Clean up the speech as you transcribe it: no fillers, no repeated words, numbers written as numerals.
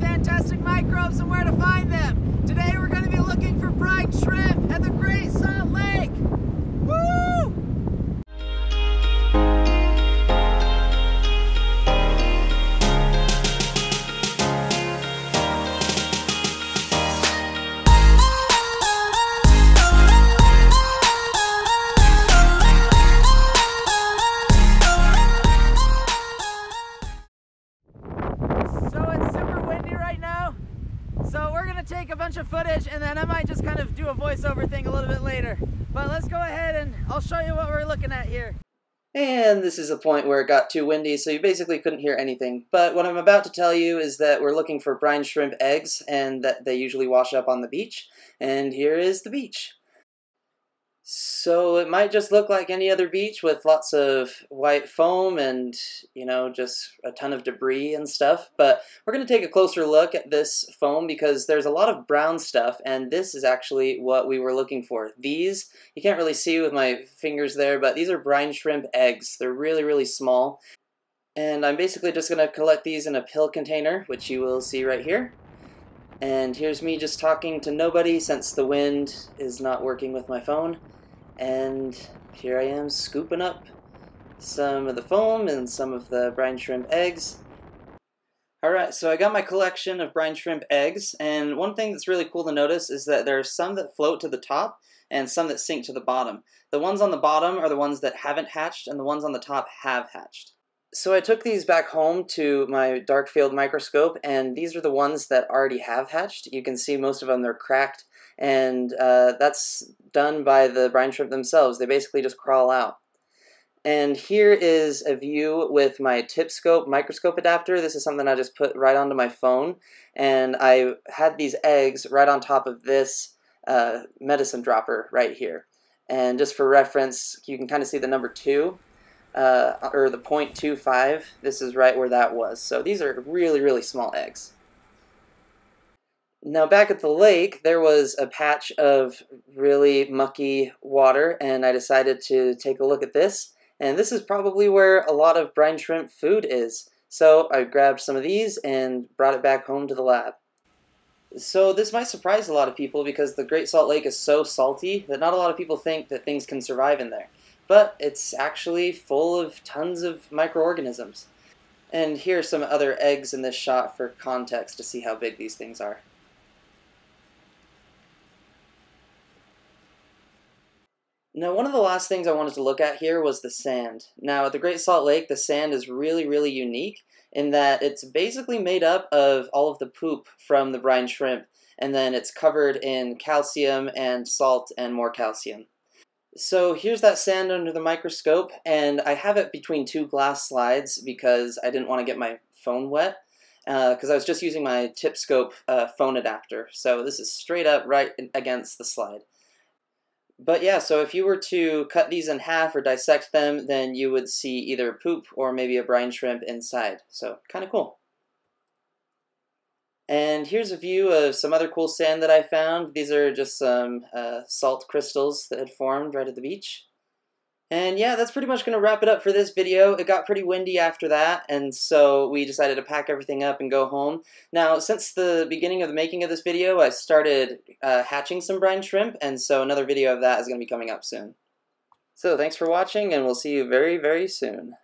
the Fantastic Microbes and where to find them. Today we're going to be looking for brine shrimp at the Great Salt Lake. Woo! So we're going to take a bunch of footage and then I might just kind of do a voiceover thing a little bit later. But let's go ahead and I'll show you what we're looking at here. And this is the point where it got too windy, so you basically couldn't hear anything. But what I'm about to tell you is that we're looking for brine shrimp eggs and that they usually wash up on the beach. And here is the beach. So it might just look like any other beach with lots of white foam and, you know, just a ton of debris and stuff, but we're going to take a closer look at this foam because there's a lot of brown stuff, and this is actually what we were looking for. These, you can't really see with my fingers there, but these are brine shrimp eggs. They're really, really small, and I'm basically just going to collect these in a pill container, which you will see right here. And here's me just talking to nobody since the wind is not working with my phone. And here I am scooping up some of the foam and some of the brine shrimp eggs. Alright, so I got my collection of brine shrimp eggs, and one thing that's really cool to notice is that there are some that float to the top and some that sink to the bottom. The ones on the bottom are the ones that haven't hatched, and the ones on the top have hatched. So I took these back home to my dark field microscope, and these are the ones that already have hatched. You can see most of them, they're cracked, and that's done by the brine shrimp themselves. They basically just crawl out. And here is a view with my TipScope microscope adapter. This is something I just put right onto my phone, and I had these eggs right on top of this medicine dropper right here. And just for reference, you can kind of see the number 2. Or the 0.25, this is right where that was. So these are really, really small eggs. Now back at the lake, there was a patch of really mucky water, and I decided to take a look at this. And this is probably where a lot of brine shrimp food is. So I grabbed some of these and brought it back home to the lab. So this might surprise a lot of people because the Great Salt Lake is so salty that not a lot of people think that things can survive in there. But it's actually full of tons of microorganisms. And here are some other eggs in this shot for context to see how big these things are. Now, one of the last things I wanted to look at here was the sand. Now, at the Great Salt Lake, the sand is really, really unique in that it's basically made up of all of the poop from the brine shrimp, and then it's covered in calcium and salt and more calcium. So here's that sand under the microscope, and I have it between two glass slides because I didn't want to get my phone wet, because I was just using my TipScope phone adapter. So this is straight up right against the slide. But yeah, so if you were to cut these in half or dissect them, then you would see either poop or maybe a brine shrimp inside. So kind of cool. And here's a view of some other cool sand that I found. These are just some salt crystals that had formed right at the beach. And yeah, that's pretty much going to wrap it up for this video. It got pretty windy after that, and so we decided to pack everything up and go home. Now, since the beginning of the making of this video, I started hatching some brine shrimp, and so another video of that is going to be coming up soon. So thanks for watching, and we'll see you very, very soon.